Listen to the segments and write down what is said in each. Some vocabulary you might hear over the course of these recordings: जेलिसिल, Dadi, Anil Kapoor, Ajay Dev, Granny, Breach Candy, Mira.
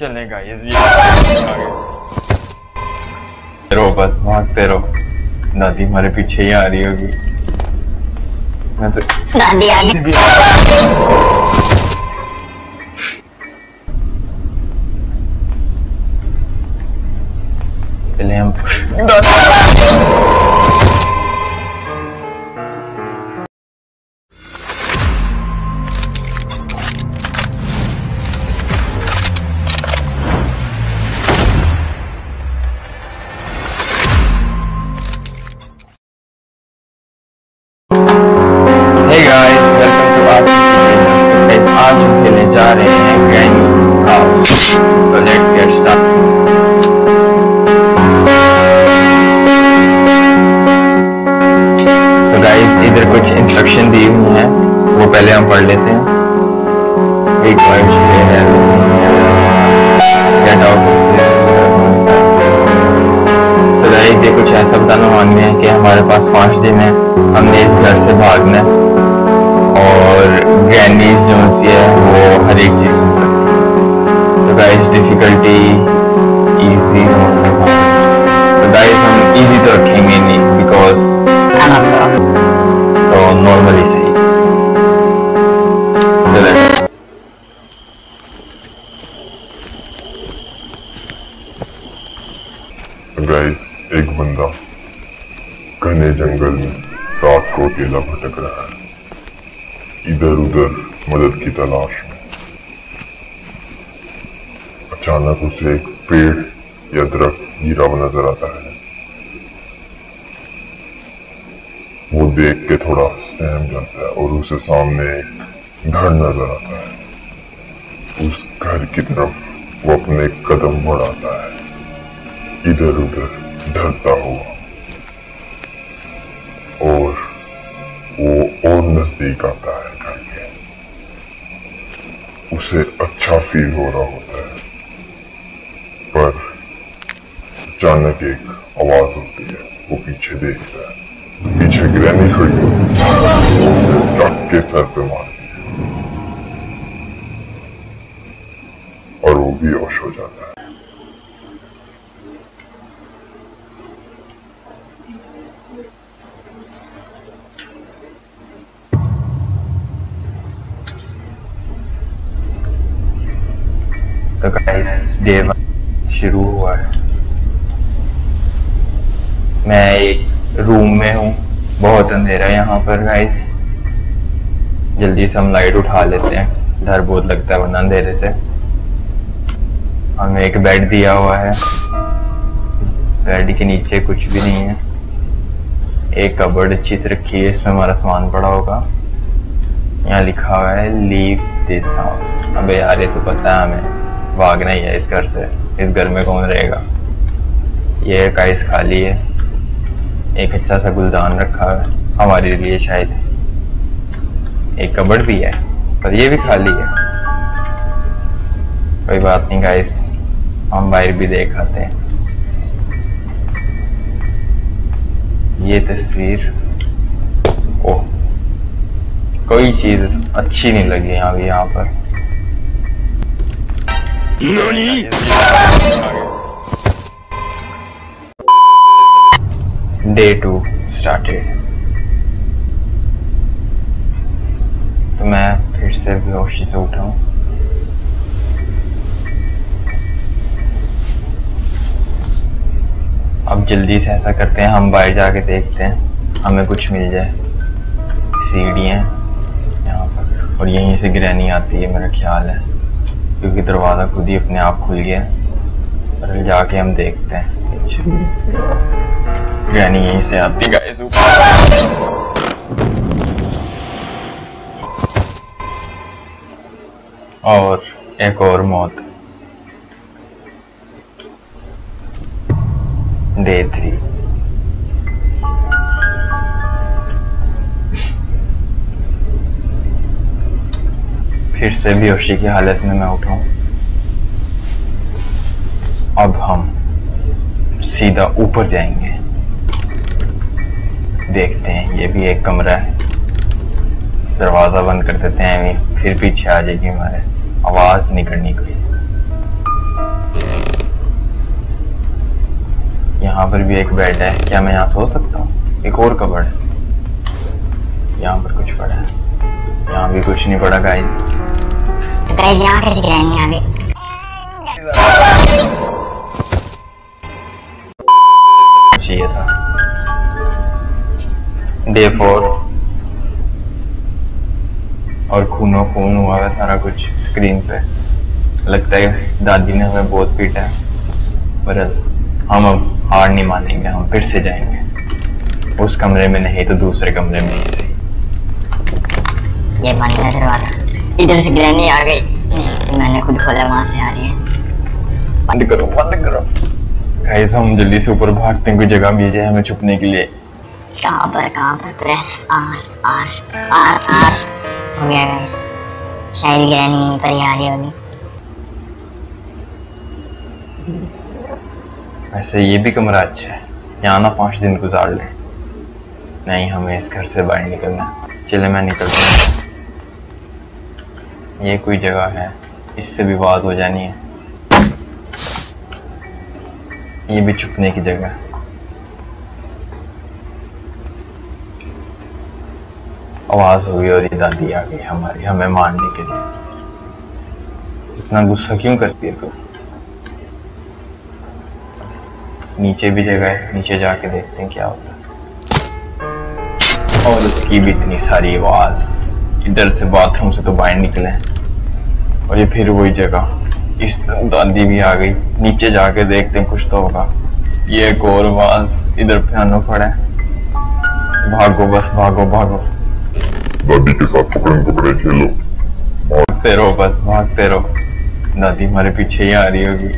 चलेगा ये। रो बस भागते रहो, दादी हमारे पीछे ही आ रही होगी। मैं तो दादी आ गई। पहले हम जा रहे हैं ग्रैनी साहब। तो लेट्स गेट स्टार्ट। तो गाइस इधर कुछ इंस्ट्रक्शन दी हुई है, वो पहले हम पढ़ लेते हैं। एक पॉइंट ये है गेट आउट। तो गाइस ये कुछ ऐसा बताना मांगने हैं कि हमारे पास 5 दिन है, हमने इस घर से भागना है और ग्रैनीज जो है वो हर एक चीज सुन सकती है। तो गाइस डिफिकल्टी इजी हो। तो गाइस हम इजी तो रखेंगे नहीं, बिकॉज तो नॉर्मली सही। गाइस एक बंदा घने जंगल में रात को अकेला भटक रहा है, इधर उधर मदद की तलाश में। अचानक उसे एक पेड़ या दरख्त गिरा हुआ नजर आता है। वो देख के थोड़ा सहम जाता है और उसे सामने एक घर नजर आता है। उस घर की तरफ वो अपने कदम बढ़ाता है, इधर उधर डरता हुआ, और वो और नजदीक आता है घर के। उसे अच्छा फील हो रहा होता है, पर अचानक एक आवाज होती है। वो पीछे देखता है, पीछे ग्रैनी खड़ी होती है, उसे टक के सर पे मारती है और वो बेहोश हो जाता है। तो गाइस डे 1 शुरू हुआ है। मैं एक रूम में हूँ, बहुत अंधेरा है यहाँ पर। गाइस जल्दी से हम लाइट उठा लेते हैं, डर बहुत लगता है वरना अंधेरे से। हमें एक बेड दिया हुआ है, बेड के नीचे कुछ भी नहीं है। एक कबर्ड अच्छी से रखी है, इसमें हमारा सामान पड़ा होगा। यहाँ लिखा हुआ है लीव दिस हाउस। अबे यार ये तो पता है हमें, भाग नहीं है इस घर से, इस घर में कौन रहेगा। ये काइस खाली है, एक अच्छा सा गुलदान रखा है हमारे लिए शायद। एक कबड़ भी है पर ये भी खाली है। कोई बात नहीं गाइस, हम बाहर भी देख आते हैं। ये तस्वीर, ओह कोई चीज अच्छी नहीं लगी यहाँ पर। Day 2 started। तो मैं फिर से बेहोशी से उठा हूँ। अब जल्दी से ऐसा करते हैं, हम बाहर जाके देखते हैं हमें कुछ मिल जाए। सीढ़ियाँ यहाँ पर, और यहीं से ग्रैनी आती है मेरा ख्याल है, क्योंकि दरवाजा खुद ही अपने आप खुल गया। पर जाके हम देखते हैं पीछे ग्रैनी यहीं से आती। गाइस और एक और मौत। Day 3। फिर से बेहोशी की हालत में मैं उठाऊं। अब हम सीधा ऊपर जाएंगे, देखते हैं। ये भी एक कमरा है, दरवाजा बंद कर देते हैं, फिर पीछे आ जाएगी हमारे। आवाज नहीं करनी कोई, यहाँ पर भी एक बेड है, क्या मैं यहाँ सो सकता हूँ? एक और कबड़ है, यहाँ पर कुछ पड़ा है, यहाँ भी कुछ नहीं पड़ा गाइस। चाहिए था। Day 4 और खून हुआ है सारा कुछ स्क्रीन पे। लगता है दादी ने हमें बहुत पीटा है, पर हम अब हार नहीं मानेंगे, हम फिर से जाएंगे उस कमरे में, नहीं तो दूसरे कमरे में ही सही। ये पानी का दरवाजा, इधर से ग्रैनी आ गई, मैंने खुद खोला, वहां से आ रही है। बंद करो, बंद करो। गाइस हम जल्दी से ऊपर भागते हैं, कोई जगह मिल जाए हमें छुपने के लिए। कहां पर प्रेस आर हो गया गाइस, शायद ग्रैनी पर ही आ रही होगी। वैसे ये भी कमरा अच्छा है, यहाँ ना 5 दिन गुजार लें। नहीं, हमें इस घर से बाहर निकलना है। चले मैं निकलता हूँ। ये कोई जगह है, इससे भी बात हो जानी है। ये भी छुपने की जगह है। आवाज़ हो गई और ये दादी आ गई हमारी, हमें मारने के लिए। इतना गुस्सा क्यों करती है तुम? नीचे भी जगह है, नीचे जाके देखते हैं क्या होता है। और उसकी भी इतनी सारी आवाज, इधर से बाथरूम से तो बाहर निकले। और ये फिर वही जगह, इस दादी भी आ गई। नीचे जाके देखते हैं कुछ तो होगा। ये एक और आवाज, इधर पियानो पड़ा है। भागो बस, भागो भागो, दादी के साथ पकड़न पकड़े खेलो। भागते रहो बस, भागते रहो। दादी हमारे पीछे ही आ रही होगी।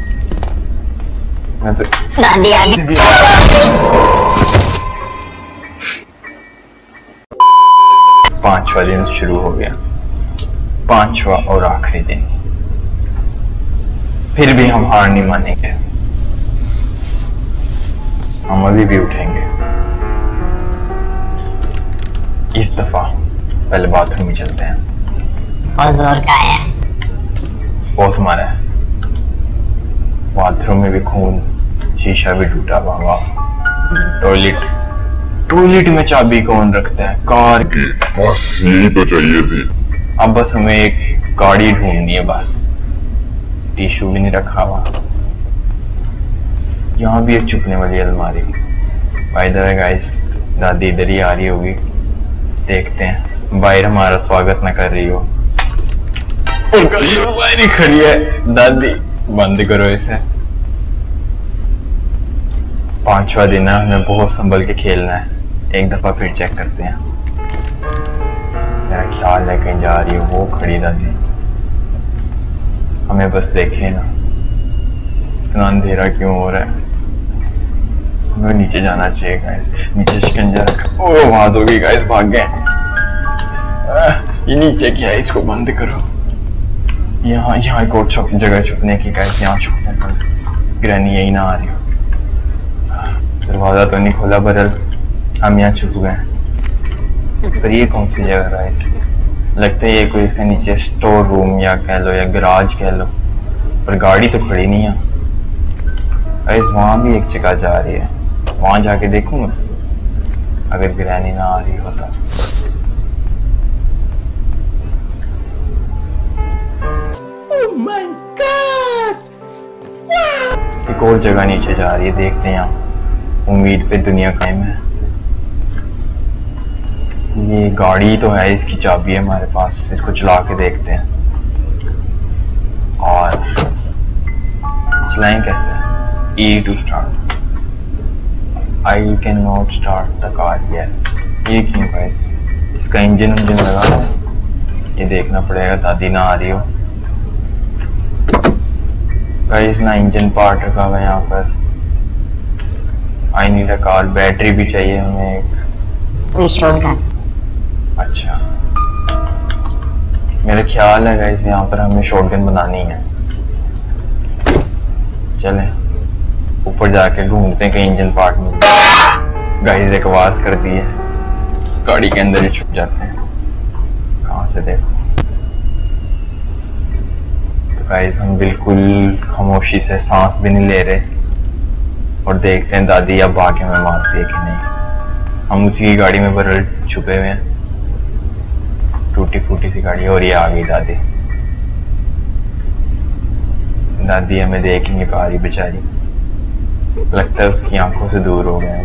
पांचवा दिन शुरू हो गया, 5वां और आखिरी दिन। फिर भी हम हार नहीं मानेंगे, हम अभी भी उठेंगे इस दफा। पहले बाथरूम में चलते हैं। और जोर का है, बहुत मारा है। बाथरूम में भी खून, शीशा भी टूटा हुआ, टॉयलेट में चाबी कौन रखता है? कार की बस यही तो चाहिए थी। अब बस हमें एक गाड़ी ढूंढनी है बस। टिश्यू भी नहीं रखा हुआ। यहाँ भी एक छुपने वाली अलमारी। बाय द वे गाइस, दादी इधर ही आ रही होगी, देखते हैं बाहर हमारा स्वागत ना कर रही हो। बाहर खड़ी है दादी, बंद करो इसे। 5वां दिन है, हमें बहुत संभल के खेलना है। एक दफा फिर चेक करते हैं। मेरा ख्याल है कहीं जा रही है वो खड़ी दादी, हमें बस देखे ना। इतना अंधेरा क्यों हो रहा है? हमें नीचे जाना चाहिए गाइस, नीचे शिकंजा रखा। ओ बात होगी गाइस, भाग गए। ये नीचे क्या है, इसको बंद करो। यहाँ एक और जगह छुपने की गाइस, यहाँ छुपने पर ग्रैनी यही ना आ रही हो। दरवाजा तो नहीं खोला बरल, हम यहाँ छुप गए। पर ये कौन सी जगह है? लगता है ये कोई इसका नीचे स्टोर रूम या कह लो या गराज कह लो। पर गाड़ी तो खड़ी नहीं है गाइस। वहाँ भी एक जगह जा रही है, वहाँ जाके देखूँ मैं, अगर ग्रैनी ना आ रही होता। एक और जगह नीचे जा रही है, देखते हैं यहाँ। उम्मीद पे दुनिया कायम है। ये गाड़ी तो है, इसकी चाबी है हमारे पास, इसको चला के देखते हैं। और चलाएं कैसे? E to start। I cannot start the car yet। ये क्यों है? इसका इंजन लगा है। ये देखना पड़ेगा दादी ना आ रही हो। गाइस ना इंजन पार्ट रखा हुआ यहाँ पर। I need a car, battery भी चाहिए हमें एक। अच्छा, मेरा ख्याल है गाइस यहाँ पर हमें शॉटगन बनानी है। चले ऊपर जाके ढूंढते हैं कहीं इंजन पार्ट में। गाइस एक आवाज कर दी है, गाड़ी के अंदर ही छुप जाते हैं। कहाँ से देखो गाइस, हम बिल्कुल खामोशी से सांस भी नहीं ले रहे। और देखते हैं दादी अब आके हमें मारती है कि नहीं। हम उसी की गाड़ी में बरल छुपे हुए हैं, टूटी फूटी सी गाड़ी, और ये आ गई दादी। दादी हमें देख ही नहीं पा रही बेचारी, लगता है उसकी आंखों से दूर हो गए।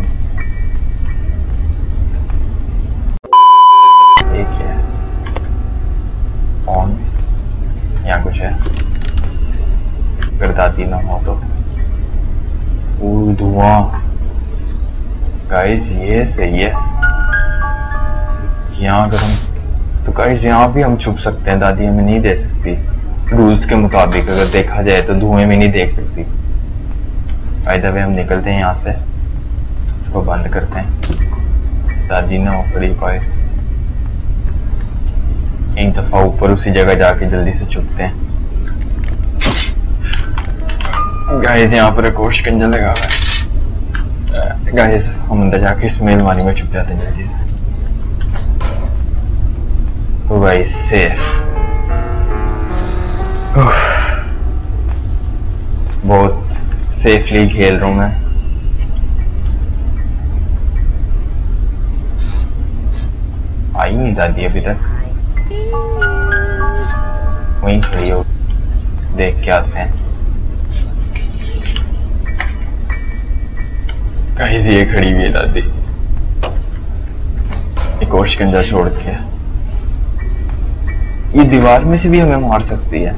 ठीक है, फोन यहाँ कुछ है, अगर दादी ना हो तो धुआं। गाइस ये सही है, यहाँ अगर हम तो गाइस यहाँ भी हम छुप सकते हैं, दादी हमें नहीं दे सकती रूल्स के मुताबिक। अगर देखा जाए तो धुएं में नहीं देख सकती। फायदा भी हम निकलते हैं यहाँ से, इसको बंद करते हैं, दादी ना ऊपर पाए। एक दफा ऊपर उसी जगह जाके जल्दी से छुपते हैं। गाइस यहाँ पर कोश कंजा लगा हुआ है। गाइस हम अंदर जाके स्मेल मानी में छुप जाते हैं जल्दी। तो गाइस सेफ, बहुत सेफली खेल रहा हूँ मैं। आई नहीं दादी अभी तक, वहीं खड़ी हो, देख के आते हैं। गाइस ये खड़ी हुई है दादी, एक और शिकंजा छोड़ के। ये दीवार में से भी हमें मार सकती है,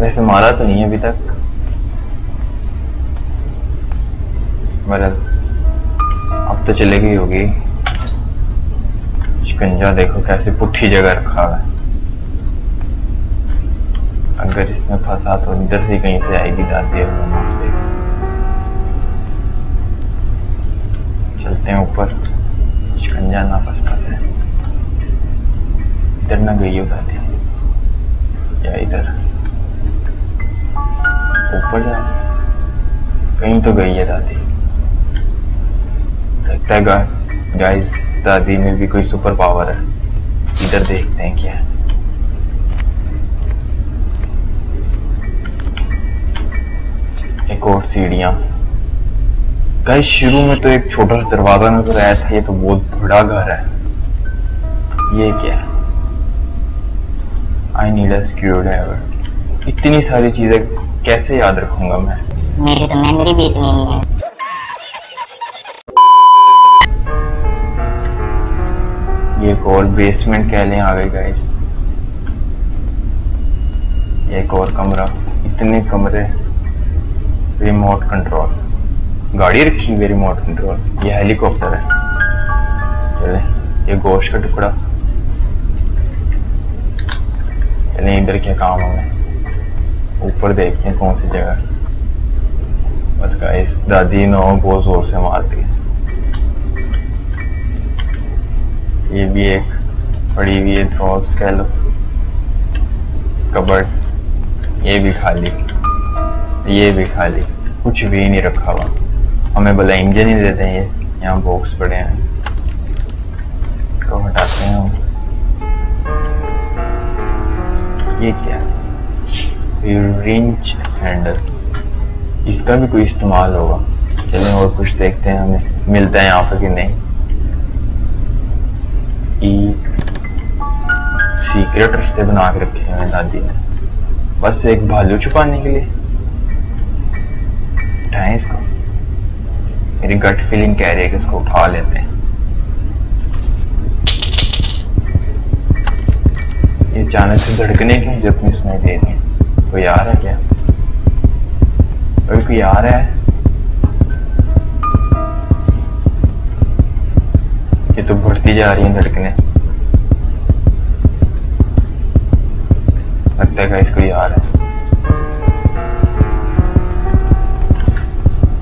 वैसे मारा तो नहीं है अभी तक। बरल अब तो चले गई होगी। शिकंजा देखो कैसे पुट्ठी जगह रखा है, अगर इसमें फंसा तो इधर से कहीं से आएगी दादी, मार देगी। चलते हैं ऊपर, शिकंजा ना फंसता से। इधर ना गई हो दादी, या इधर ऊपर जा, कहीं तो गई है दादी। लगता है गाइस दादी में भी कोई सुपर पावर है। इधर देखते हैं क्या है। एक और सीढ़ियां। गाइस शुरू में तो एक छोटा सा दरवाजा नजर आया था, ये तो बहुत बड़ा घर है। ये क्या है? I need a screwdriver. इतनी सारी चीजें कैसे याद रखूंगा मैं, मेरी तो मेमोरी भी इतनी नहीं है। ये एक और बेसमेंट कह लें आ गए गाइस। ये एक और कमरा, इतने कमरे। रिमोट कंट्रोल गाड़ी रखी हुई, रिमोट कंट्रोल। ये हेलीकॉप्टर है। चले, ये गोश्त का टुकड़ा। चले इधर क्या काम हमें, ऊपर देखते हैं कौन सी जगह। बस गाइस दादी नो बहुत जोर से मारती है। ये भी एक पड़ी हुई है ड्रॉस कह लो, कबर्ड। ये भी खाली, ये भी खाली, कुछ भी नहीं रखा हुआ। हमें भला इंजन ही देते हैं। ये यहाँ बॉक्स पड़े हैं, तो हटाते हैं हम। ये क्या है? रिंच हैंडल, इसका भी कोई इस्तेमाल होगा। चलें और कुछ देखते हैं हमें मिलता है यहाँ पर कि नहीं। सीक्रेट रास्ते बना के रखे हैं दादी ने, बस एक भालू छुपाने के लिए। उठाएं इसको, मेरी गट फीलिंग कह रही है कि इसको उठा लेते हैं। ये अचानक से धड़कने की जो अपनी सुनाई दे रही है। कोई आ रहा है क्या? और कोई आ रहा है? ये तो बढ़ती जा रही है धड़कने। लगता है इसको आ रहा है,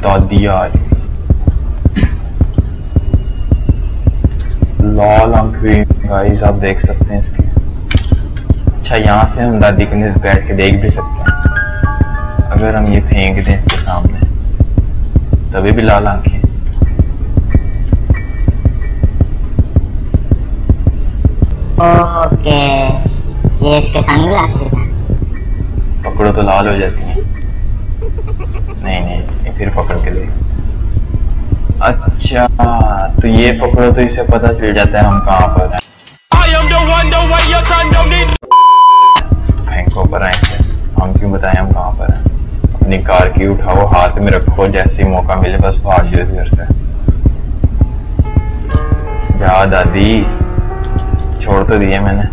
दादी आ रही। लाल आंख गाइस आप देख सकते हैं इसके। अच्छा यहाँ से हम दादी के नीचे बैठ के देख भी सकते हैं। अगर हम ये फेंक दें इसके सामने तभी भी लाल आंखें। ओके, ये इसके सनग्लास है, पकड़ो तो लाल हो जाती है। नहीं, फिर पकड़ के देख। अच्छा तो ये पकड़ो तो इसे पता चल जाता है हम कहाँ पर हैं। फेंको पर आएंगे हम, क्यों बताएं हम कहाँ पर हैं। अपनी कार की उठाओ, हाथ में रखो, जैसे ही मौका मिले बस भाग जाओ इस घर से। जा दादी, छोड़ तो दिए मैंने।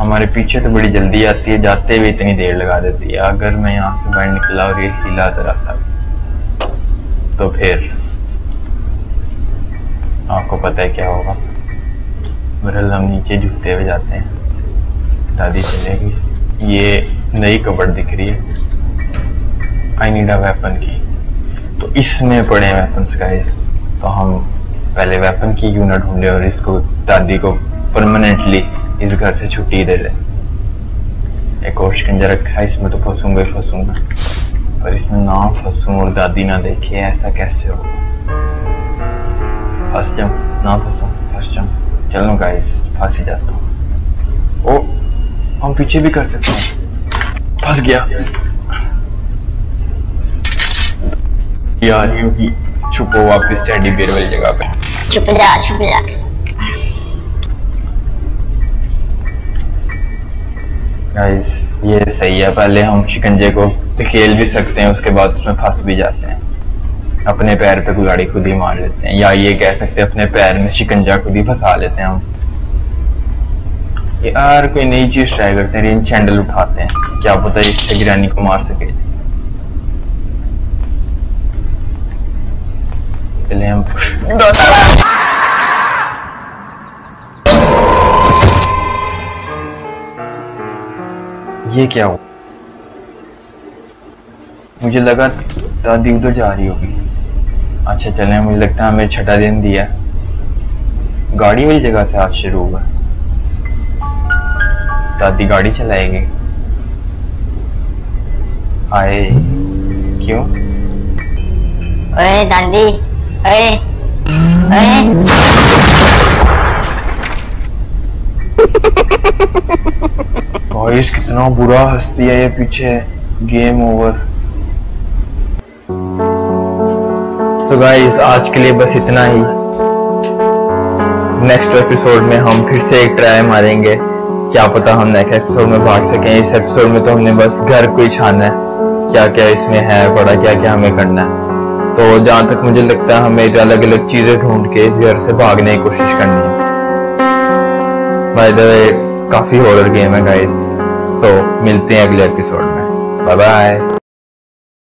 हमारे पीछे तो बड़ी जल्दी आती है, जाते हुए इतनी देर लगा देती है। अगर मैं यहाँ से बाहर निकला और ये हिला जरा सा तो फिर आपको पता है क्या होगा। बहरहाल हम नीचे झुकते हुए जाते हैं। दादी चलेगी। ये नई कबड़ दिख रही है, आई नीड अ वेपन की, तो इसमें पड़े वेपन्स गाइस। तो हम पहले वेपन की क्यों ना ढूंढे और इसको दादी को परमानेंटली इस घर से छुट्टी दे ले। एक और शिकंजा रखा है, इसमें तो फंसूंगा ही फंसूंगा, पर इसमें ना फंसूं और दादी ना देखे, ऐसा कैसे हो। फंस जाऊं, ना फंसूं, फंस जाऊं। चलो गाइस, फंस ही जाता हूँ। ओ हम पीछे भी कर सकते हैं। फंस गया यार, क्योंकि छुपो वापस टेडी बेयर वाली जगह पे। छुप जा, छुप जा। गाइस ये सही है, पहले हम शिकंजे को धकेल भी सकते हैं, उसके बाद उसमें फंस भी जाते हैं। अपने पैर पे कुल्हाड़ी खुद ही मार लेते हैं, या ये कह सकते हैं अपने पैर में शिकंजा खुद ही फंसा लेते हैं हम। यार कोई नई चीज ट्राई करते हैं, रिंच हैंडल उठाते हैं, क्या पता इससे ग्रैनी को मार सके। पहले हम ये क्या हो, मुझे लगा दादी उधर जा रही होगी। अच्छा चले, मुझे लगता है हमें छठा दिन दिया। गाड़ी वाली जगह से आज शुरू हुआ। दादी गाड़ी चलाएगी। हाय क्यों? ओए दादी, ओए ओए। भाई कितना बुरा हंसती है ये पीछे। Game over. तो गाइस आज के लिए बस इतना ही। नेक्स्ट एपिसोड में हम फिर से एक ट्राई मारेंगे, क्या पता हम नेक्स्ट एपिसोड में भाग सकें। इस एपिसोड में तो हमने बस घर को ही छाना है, क्या क्या इसमें है बड़ा, क्या क्या हमें करना है। तो जहाँ तक मुझे लगता है हमें अलग अलग चीजें ढूंढ के इस घर से भागने की कोशिश करनी है। बाय द वे काफी हॉरर गेम है गाइस। सो मिलते हैं अगले एपिसोड में। Bye bye.